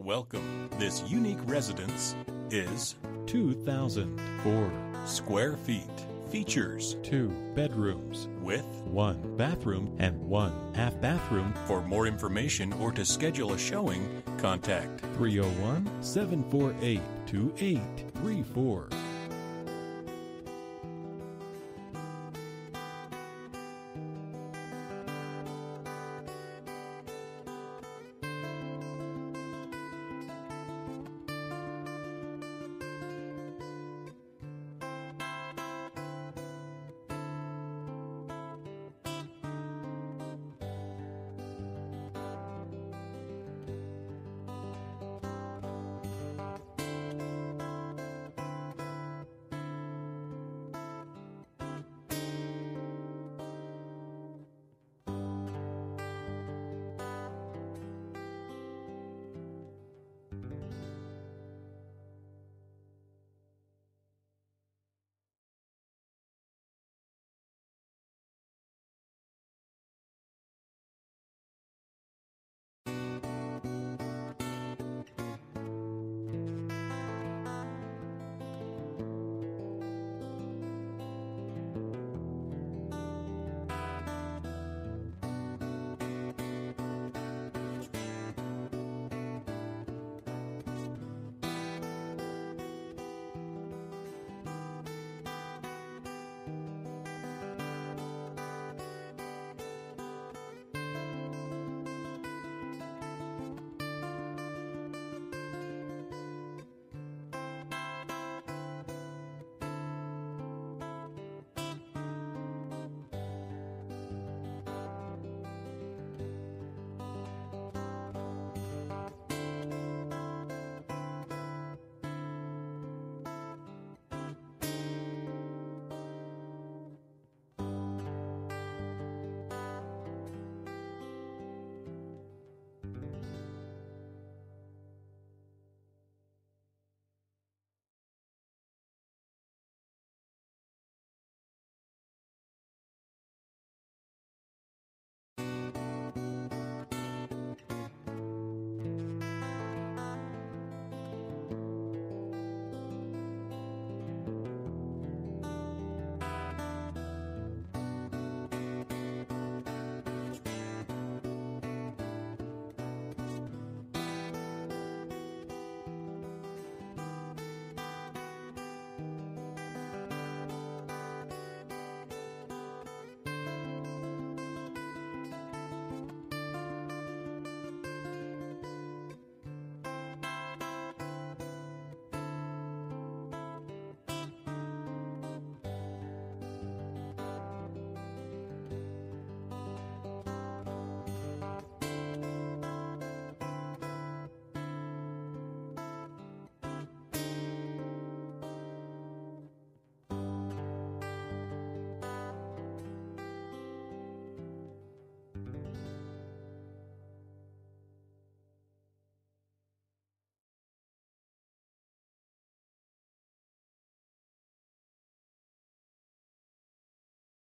Welcome. This unique residence is 2,004 square feet. Features 2 bedrooms with 1 bathroom and 1 half bathroom. For more information or to schedule a showing, contact 301-748-2834.